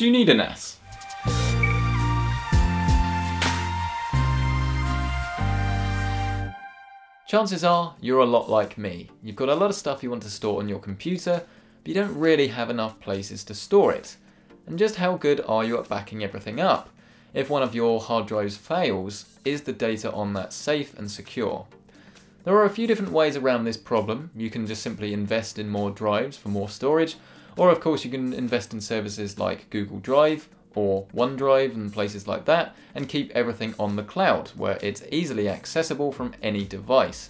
Do you need a NAS? Chances are you're a lot like me. You've got a lot of stuff you want to store on your computer, but you don't really have enough places to store it. And just how good are you at backing everything up? If one of your hard drives fails, is the data on that safe and secure? There are a few different ways around this problem. You can just simply invest in more drives for more storage, or of course you can invest in services like Google Drive or OneDrive and places like that, and keep everything on the cloud where it's easily accessible from any device.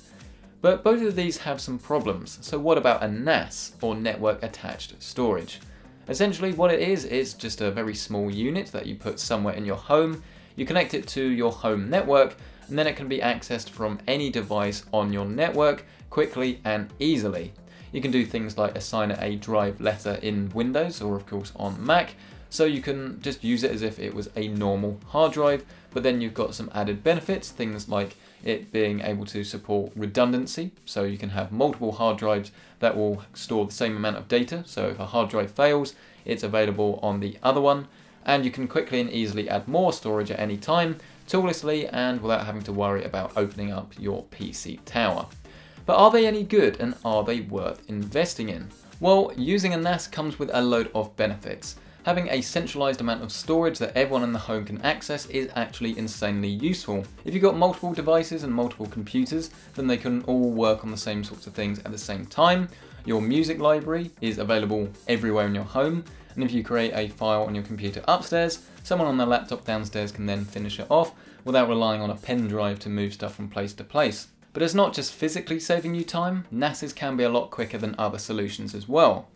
But both of these have some problems, so what about a NAS, or network attached storage? Essentially what it is, it's just a very small unit that you put somewhere in your home, you connect it to your home network, and then it can be accessed from any device on your network quickly and easily. You can do things like assign a drive letter in Windows or of course on Mac, so you can just use it as if it was a normal hard drive, but then you've got some added benefits, things like it being able to support redundancy, so you can have multiple hard drives that will store the same amount of data, so if a hard drive fails, it's available on the other one, and you can quickly and easily add more storage at any time, toollessly and without having to worry about opening up your PC tower. But are they any good, and are they worth investing in? Well, using a NAS comes with a load of benefits. Having a centralized amount of storage that everyone in the home can access is actually insanely useful. If you've got multiple devices and multiple computers, then they can all work on the same sorts of things at the same time. Your music library is available everywhere in your home, and if you create a file on your computer upstairs, someone on their laptop downstairs can then finish it off without relying on a pen drive to move stuff from place to place. But it's not just physically saving you time, NASs can be a lot quicker than other solutions as well.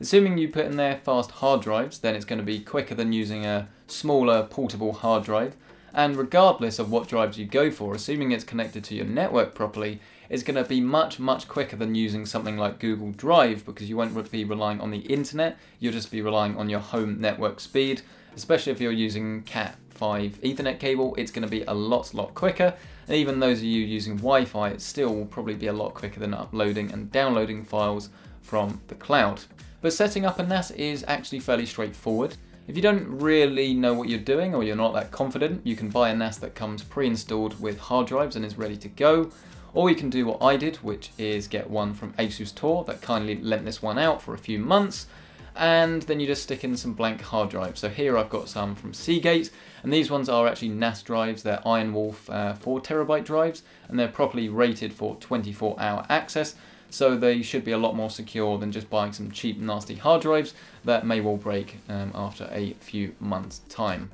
Assuming you put in there fast hard drives, then it's going to be quicker than using a smaller portable hard drive, and regardless of what drives you go for, assuming it's connected to your network properly, it's going to be much quicker than using something like Google Drive, because you won't be relying on the internet, you'll just be relying on your home network speed, especially if you're using CAT5 Ethernet cable, it's going to be a lot quicker, and even those of you using Wi-Fi, it still will probably be a lot quicker than uploading and downloading files from the cloud. But setting up a NAS is actually fairly straightforward. If you don't really know what you're doing or you're not that confident, you can buy a NAS that comes pre-installed with hard drives and is ready to go. Or you can do what I did, which is get one from Asustor that kindly lent this one out for a few months, and then you just stick in some blank hard drives. So here I've got some from Seagate, and these ones are actually NAS drives, they're Iron Wolf 4TB drives, and they're properly rated for 24-hour access. So they should be a lot more secure than just buying some cheap nasty hard drives that may well break after a few months' time.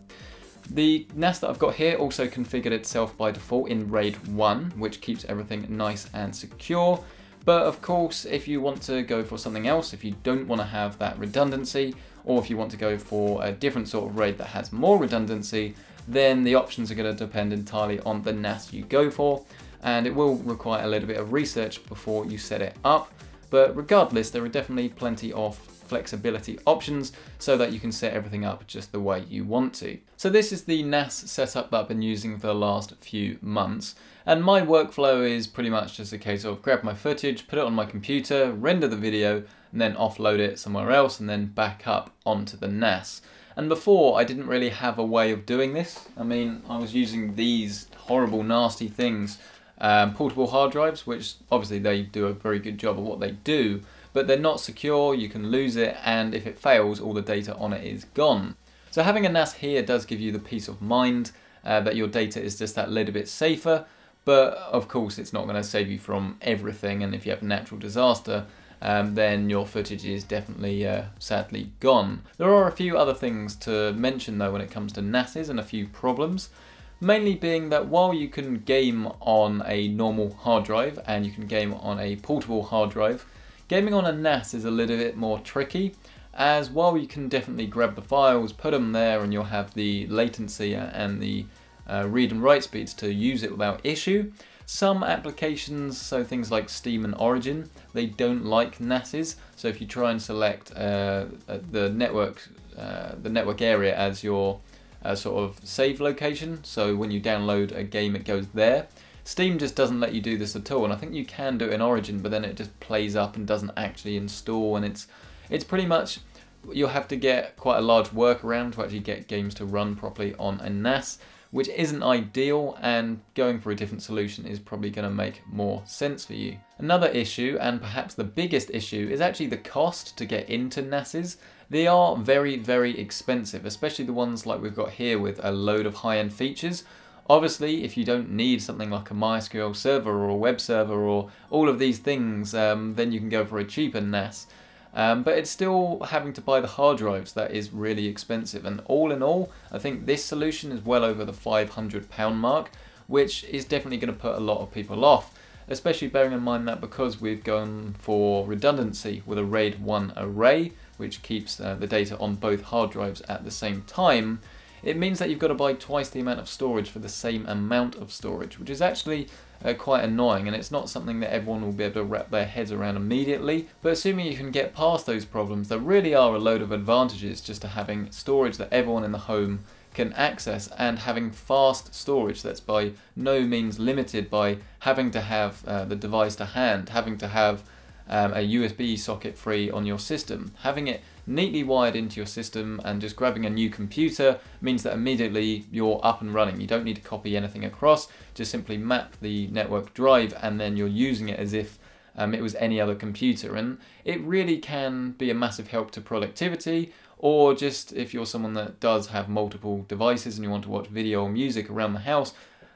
The NAS that I've got here also configured itself by default in RAID 1, which keeps everything nice and secure. But of course, if you want to go for something else, if you don't want to have that redundancy, or if you want to go for a different sort of RAID that has more redundancy, then the options are going to depend entirely on the NAS you go for, and it will require a little bit of research before you set it up. But regardless, there are definitely plenty of flexibility options so that you can set everything up just the way you want to. So this is the NAS setup that I've been using for the last few months, and my workflow is pretty much just a case of grab my footage, put it on my computer, render the video, and then offload it somewhere else, and then back up onto the NAS. And before, I didn't really have a way of doing this. I mean, I was using these horrible, nasty things, portable hard drives, which obviously they do a very good job of what they do, but they're not secure, you can lose it, and if it fails, all the data on it is gone. So having a NAS here does give you the peace of mind that your data is just that little bit safer, but of course it's not going to save you from everything, and if you have a natural disaster, then your footage is definitely sadly gone. There are a few other things to mention though when it comes to NASs and a few problems. Mainly being that while you can game on a normal hard drive and you can game on a portable hard drive, gaming on a NAS is a little bit more tricky, as while you can definitely grab the files, put them there, and you'll have the latency and the read and write speeds to use it without issue, some applications, so things like Steam and Origin, they don't like NASs, so if you try and select the network area as your sort of save location, so when you download a game it goes there. Steam just doesn't let you do this at all, and I think you can do it in Origin, but then it just plays up and doesn't actually install, and it's pretty much you'll have to get quite a large workaround to actually get games to run properly on a NAS, which isn't ideal, and going for a different solution is probably going to make more sense for you. Another issue, and perhaps the biggest issue, is actually the cost to get into NASs. They are very, very expensive, especially the ones like we've got here with a load of high-end features. Obviously, if you don't need something like a MySQL server or a web server or all of these things, then you can go for a cheaper NAS. But it's still having to buy the hard drives that is really expensive, and all in all, I think this solution is well over the £500 mark, which is definitely going to put a lot of people off, especially bearing in mind that because we've gone for redundancy with a RAID 1 array, which keeps the data on both hard drives at the same time, it means that you've got to buy twice the amount of storage for the same amount of storage, which is actually quite annoying, and it's not something that everyone will be able to wrap their heads around immediately. But assuming you can get past those problems, there really are a load of advantages just to having storage that everyone in the home can access, and having fast storage that's by no means limited by having to have the device to hand, having to have a USB socket free on your system. Having it neatly wired into your system and just grabbing a new computer means that immediately you're up and running. You don't need to copy anything across, just simply map the network drive, and then you're using it as if it was any other computer. And it really can be a massive help to productivity, or just if you're someone that does have multiple devices and you want to watch video or music around the house,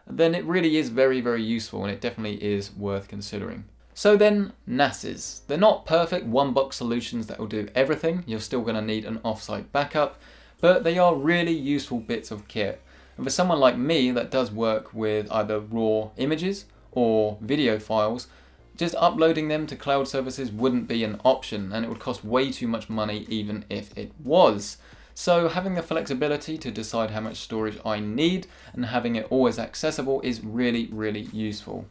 then it really is very, very useful, and it definitely is worth considering. So then, NASs. They're not perfect one-box solutions that will do everything. You're still going to need an off-site backup, but they are really useful bits of kit. And for someone like me that does work with either raw images or video files, just uploading them to cloud services wouldn't be an option, and it would cost way too much money even if it was. So having the flexibility to decide how much storage I need and having it always accessible is really, really useful.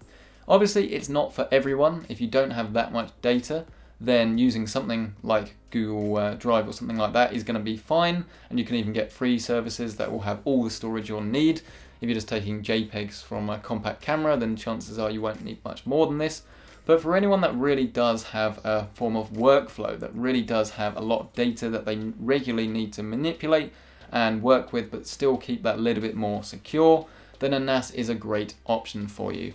Obviously, it's not for everyone. If you don't have that much data, then using something like Google Drive or something like that is going to be fine, and you can even get free services that will have all the storage you'll need. If you're just taking JPEGs from a compact camera, then chances are you won't need much more than this. But for anyone that really does have a form of workflow, that really does have a lot of data that they regularly need to manipulate and work with, but still keep that little bit more secure, then a NAS is a great option for you.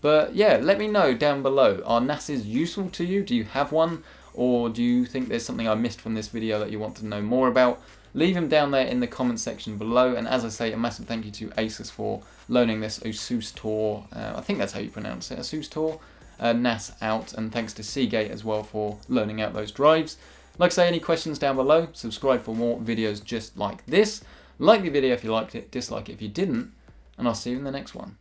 But yeah, let me know down below, are NASs useful to you? Do you have one? Or do you think there's something I missed from this video that you want to know more about? Leave them down there in the comment section below, and as I say, a massive thank you to Asus for loaning this Asustor, I think that's how you pronounce it, Asustor, NAS out, and thanks to Seagate as well for loaning out those drives. Like I say, any questions down below, subscribe for more videos just like this, like the video if you liked it, dislike it if you didn't, and I'll see you in the next one.